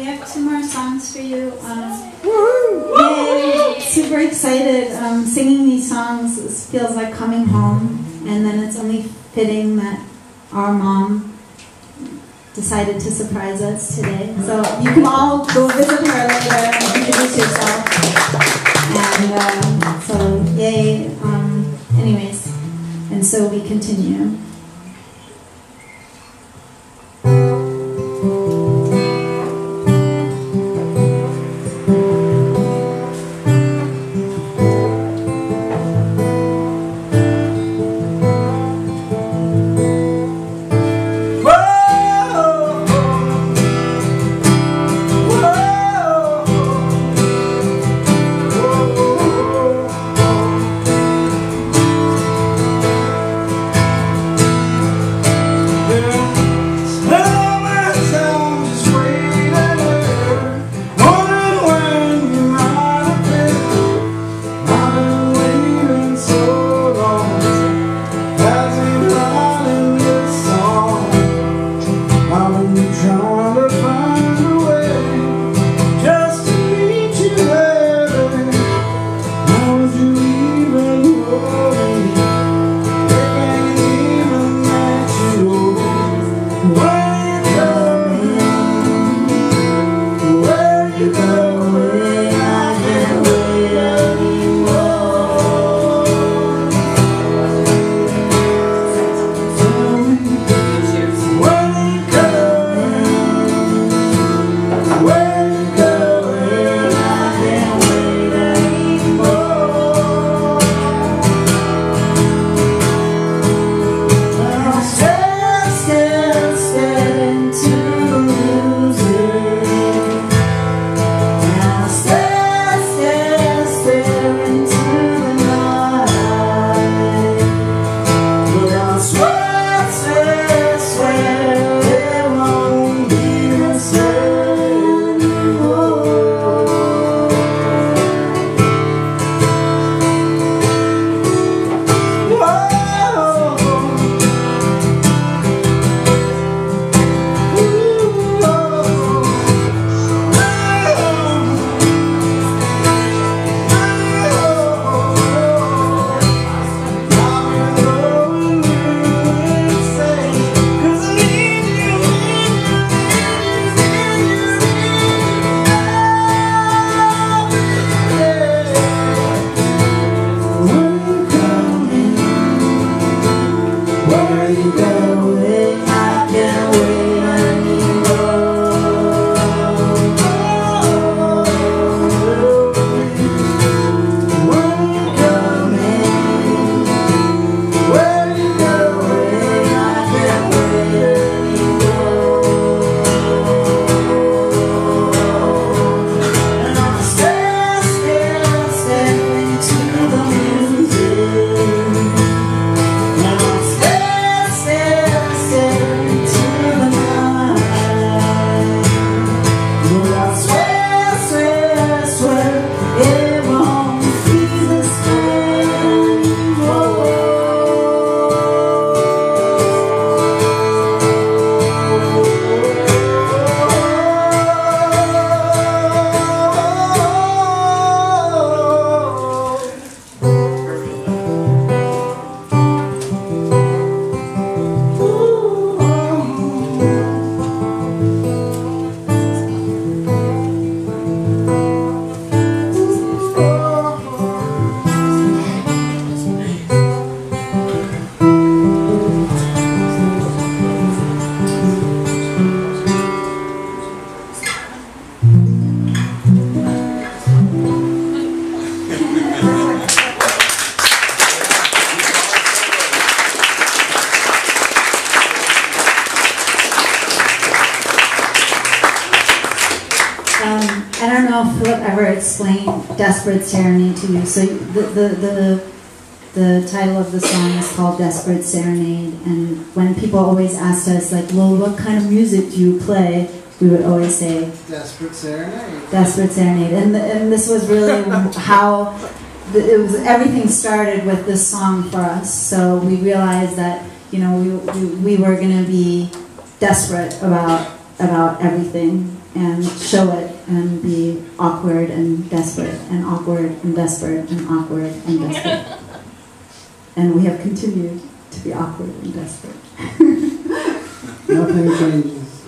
We have 2 more songs for you. Woohoo! Super excited. Singing these songs feels like coming home, and then it's only fitting that our mom decided to surprise us today. So you can all go visit her later and introduce yourself. And so, yay. Anyways, and so we continue. I don't know if we'll ever explain Desperate Serenade to you. So the title of the song is called Desperate Serenade, and when people always asked us, like, well, what kind of music do you play? We would always say, Desperate Serenade. Desperate Serenade. And this was really how everything started with this song for us. So we realized that, you know, we were going to be desperate about about everything and show it and be awkward and desperate and awkward and desperate and awkward and desperate. And we have continued to be awkward and desperate. Nothing changes.